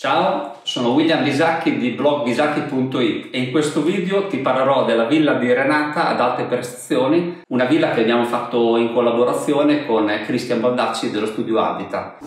Ciao, sono William Bisacchi di blogbisacchi.it e in questo video ti parlerò della villa di Renata ad Alte Prestazioni, una villa che abbiamo fatto in collaborazione con Christian Baldacci dello studio Habitat.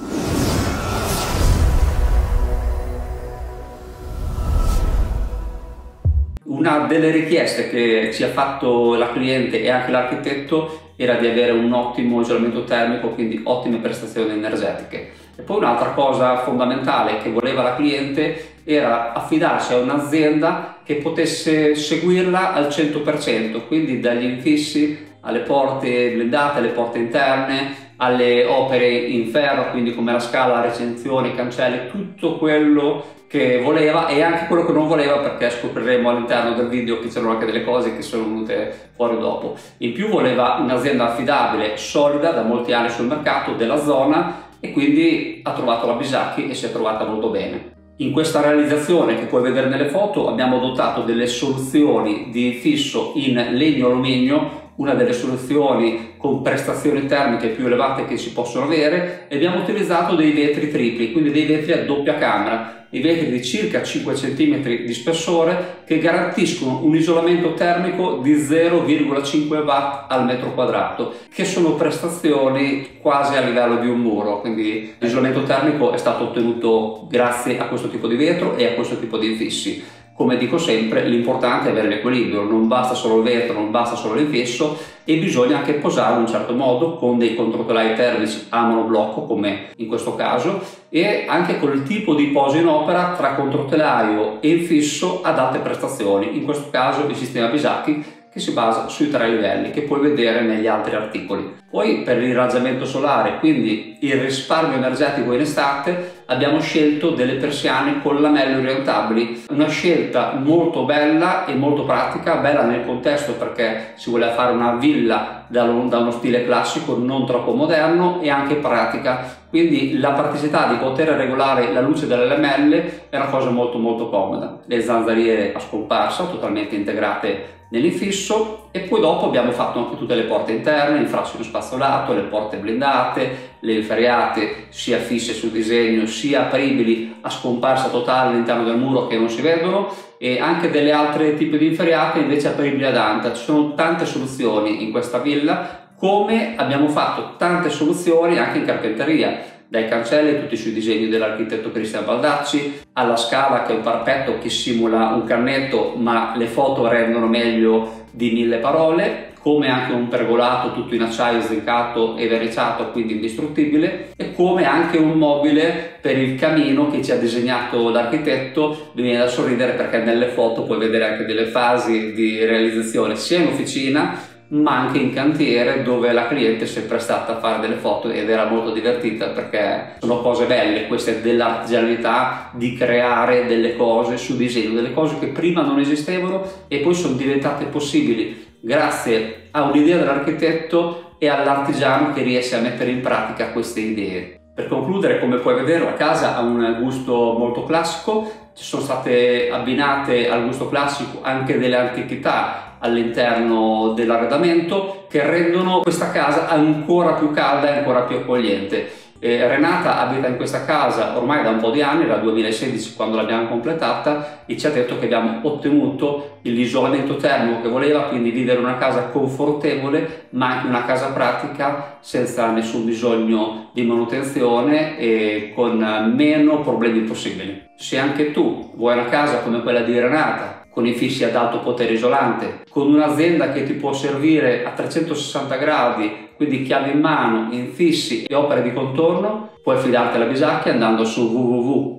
Una delle richieste che ci ha fatto la cliente e anche l'architetto era di avere un ottimo isolamento termico, quindi ottime prestazioni energetiche. E poi un'altra cosa fondamentale che voleva la cliente era affidarsi a un'azienda che potesse seguirla al 100%, quindi dagli infissi alle porte blindate, alle porte interne, alle opere in ferro, quindi come la scala, recinzioni, cancelli, tutto quello che voleva e anche quello che non voleva, perché scopriremo all'interno del video che c'erano anche delle cose che sono venute fuori dopo. In più voleva un'azienda affidabile, solida, da molti anni sul mercato, della zona, e quindi ha trovato la Bisacchi e si è trovata molto bene. In questa realizzazione, che puoi vedere nelle foto, abbiamo adottato delle soluzioni di fisso in legno-alluminio, una delle soluzioni con prestazioni termiche più elevate che si possono avere, e abbiamo utilizzato dei vetri tripli, quindi dei vetri a doppia camera, dei vetri di circa 5 cm di spessore che garantiscono un isolamento termico di 0,5 watt al metro quadrato, che sono prestazioni quasi a livello di un muro, quindi l'isolamento termico è stato ottenuto grazie a questo tipo di vetro e a questo tipo di infissi. Come dico sempre, l'importante è avere l'equilibrio, non basta solo il vetro, non basta solo l'infisso e bisogna anche posare in un certo modo con dei controtelai termici a monoblocco, come in questo caso, e anche col tipo di posa in opera tra controtelaio e infisso ad alte prestazioni, in questo caso il sistema Bisacchi, che si basa sui 3 livelli che puoi vedere negli altri articoli. Poi per l'irraggiamento solare, quindi il risparmio energetico in estate, abbiamo scelto delle persiane con lamelle orientabili, una scelta molto bella e molto pratica, bella nel contesto perché si voleva fare una villa da uno stile classico non troppo moderno e anche pratica, quindi la praticità di poter regolare la luce delle lamelle è una cosa molto molto comoda. Le zanzariere a scomparsa totalmente integrate nell'infisso, e poi dopo abbiamo fatto anche tutte le porte interne, il frassino spazzolato, le porte blindate, le ferriate sia fisse sul disegno sia apribili a scomparsa totale all'interno del muro che non si vedono, e anche delle altre tipi di ferriate invece apribili ad anta. Ci sono tante soluzioni in questa villa, come abbiamo fatto tante soluzioni anche in carpenteria, dai cancelli, tutti sui disegni dell'architetto Christian Baldacci, alla scala che è un parapetto che simula un cannetto ma le foto rendono meglio di 1000 parole, come anche un pergolato tutto in acciaio zincato e verniciato, quindi indistruttibile, e come anche un mobile per il camino che ci ha disegnato l'architetto. Mi viene da sorridere perché nelle foto puoi vedere anche delle fasi di realizzazione sia in officina ma anche in cantiere, dove la cliente è sempre stata a fare delle foto ed era molto divertita, perché sono cose belle queste dell'artigianalità, di creare delle cose su disegno, delle cose che prima non esistevano e poi sono diventate possibili grazie a un'idea dell'architetto e all'artigiano che riesce a mettere in pratica queste idee. Per concludere, come puoi vedere, la casa ha un gusto molto classico, ci sono state abbinate al gusto classico anche delle antichità all'interno dell'arredamento che rendono questa casa ancora più calda e ancora più accogliente. Renata abita in questa casa ormai da un po' di anni, dal 2016 quando l'abbiamo completata, e ci ha detto che abbiamo ottenuto l'isolamento termico che voleva, quindi vivere una casa confortevole ma anche una casa pratica, senza nessun bisogno di manutenzione e con meno problemi possibili. Se anche tu vuoi una casa come quella di Renata, con infissi ad alto potere isolante, con un'azienda che ti può servire a 360 gradi, quindi chiave in mano, infissi e opere di contorno, puoi affidarti alla Bisacchi andando su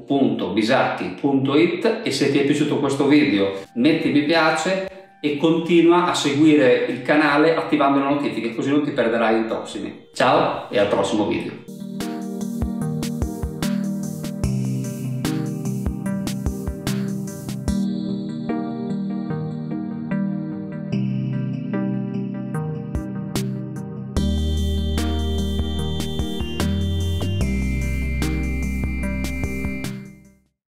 www.bisacchi.it, e se ti è piaciuto questo video metti mi piace e continua a seguire il canale attivando le notifiche, così non ti perderai i prossimi. Ciao e al prossimo video!